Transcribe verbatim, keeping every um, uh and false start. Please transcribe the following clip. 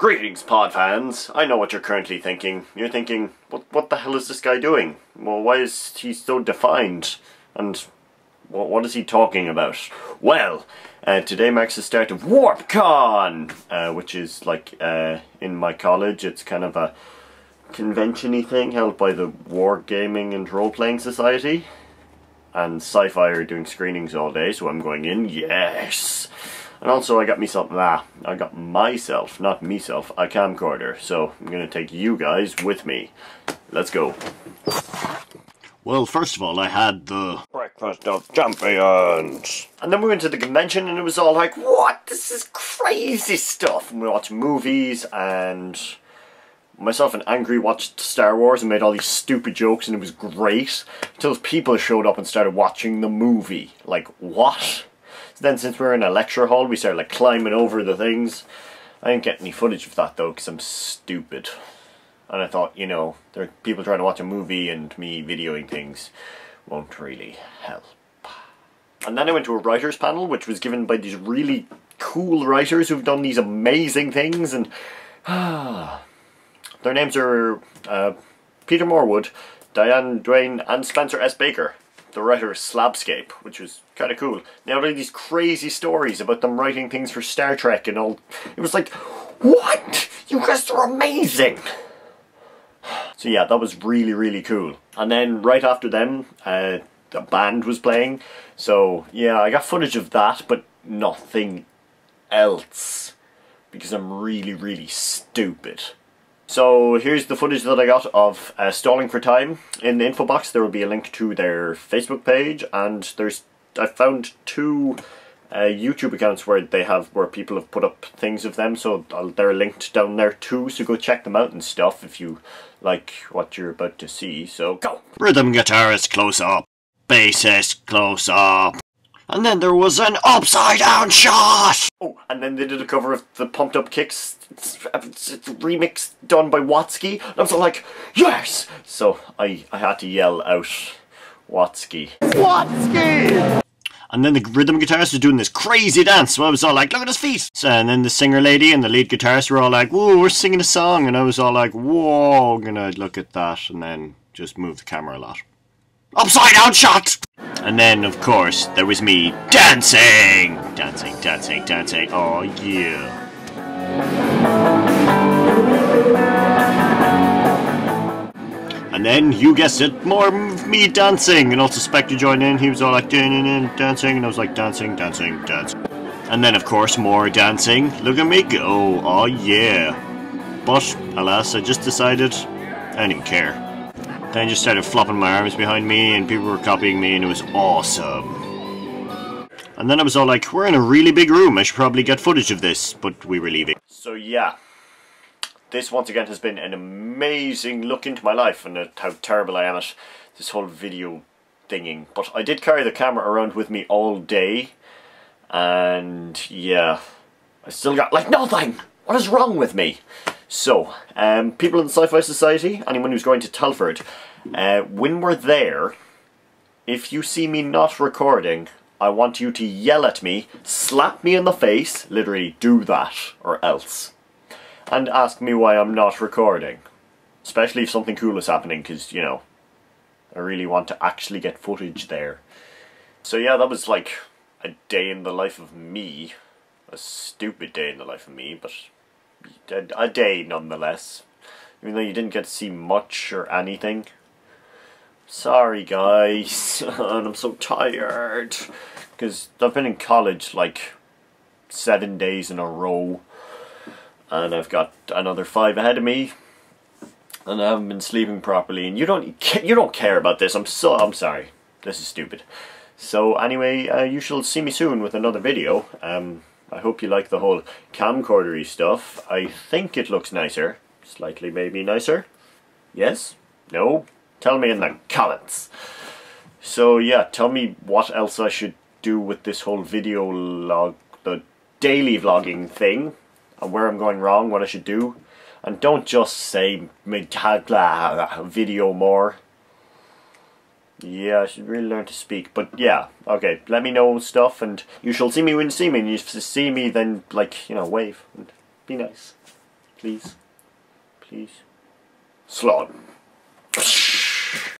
Greetings, pod fans. I know what you're currently thinking. You're thinking, what what the hell is this guy doing? Well, why is he so defined? And well, what is he talking about? Well, uh, today marks the start of WarpCon, uh, which is like uh, in my college. It's kind of a convention-y thing held by the War Gaming and Role Playing Society. And Sci-Fi are doing screenings all day, so I'm going in. Yes! And also I got myself, nah, I got myself, not meself, a camcorder. So I'm going to take you guys with me. Let's go. Well, first of all, I had the Breakfast of Champions. And then we went to the convention and it was all like, what? This is crazy stuff. And we watched movies and myself and Angry watched Star Wars and made all these stupid jokes and it was great. Until people showed up and started watching the movie. Like, what? Then since we were in a lecture hall, we started like climbing over the things. I didn't get any footage of that though, because I'm stupid. And I thought, you know, there are people trying to watch a movie and me videoing things won't really help. And then I went to a writer's panel, which was given by these really cool writers who've done these amazing things. And ah, their names are uh, Peter Morwood, Diane Duane and Spencer S. Baker. The writer of Slabscape, which was kind of cool. They had all these crazy stories about them writing things for Star Trek and all. It was like, what? You guys are amazing! So yeah, that was really, really cool. And then right after them, uh, the band was playing. So yeah, I got footage of that, but nothing else. Because I'm really, really stupid. So here's the footage that I got of uh, Stalling for Time. In the info box there will be a link to their Facebook page, and there's I found two uh, YouTube accounts where they have where people have put up things of them, so they're linked down there too. So go check them out and stuff if you like what you're about to see. So go. Rhythm guitarist close up, bassist close up, and then there was an upside down shot. Oh, and then they did a cover of the Pumped Up Kicks. It's, it's, it's a remix done by Watsky, and I was like, yes! So I, I had to yell out, Watsky. Watsky! And then the rhythm guitarist was doing this crazy dance, so I was all like, look at his feet! So, and then the singer lady and the lead guitarist were all like, whoa, we're singing a song, and I was all like, whoa, I'm gonna look at that, and then just move the camera a lot. Upside down shot! And then, of course, there was me dancing! Dancing, dancing, dancing, oh yeah. And then, you guessed it, more of me dancing! And also Spectre joined in, he was all like, dancing, and I was like, dancing, dancing, dancing. And then, of course, more dancing. Look at me go, oh yeah. But, alas, I just decided I didn't care. Then I just started flopping my arms behind me, and people were copying me, and it was awesome. And then I was all like, we're in a really big room, I should probably get footage of this, but we were leaving. So yeah, this once again has been an amazing look into my life and at how terrible I am at this whole video thinging. But I did carry the camera around with me all day, and yeah, I still got like nothing! What is wrong with me? So, um, people in the Sci-Fi Society, anyone who's going to Telford, uh, when we're there, if you see me not recording, I want you to yell at me, slap me in the face, literally do that, or else. And ask me why I'm not recording. Especially if something cool is happening, because, you know, I really want to actually get footage there. So yeah, that was like a day in the life of me. A stupid day in the life of me, but a day nonetheless. Even though you didn't get to see much or anything. Sorry guys, and I'm so tired, because I've been in college like seven days in a row, and I've got another five ahead of me, and I haven't been sleeping properly, and you don't you don't care about this, I'm so I'm sorry, this is stupid. So anyway, uh, you shall see me soon with another video. um, I hope you like the whole camcordery stuff. I think it looks nicer, slightly maybe nicer, yes, no? Tell me in the comments. So yeah, tell me what else I should do with this whole video log, the daily vlogging thing, and where I'm going wrong, what I should do. And don't just say video more. Yeah, I should really learn to speak, but yeah, okay, let me know stuff, and you shall see me when you see me, and if you see me then, like, you know, wave, and be nice. please, please, slot.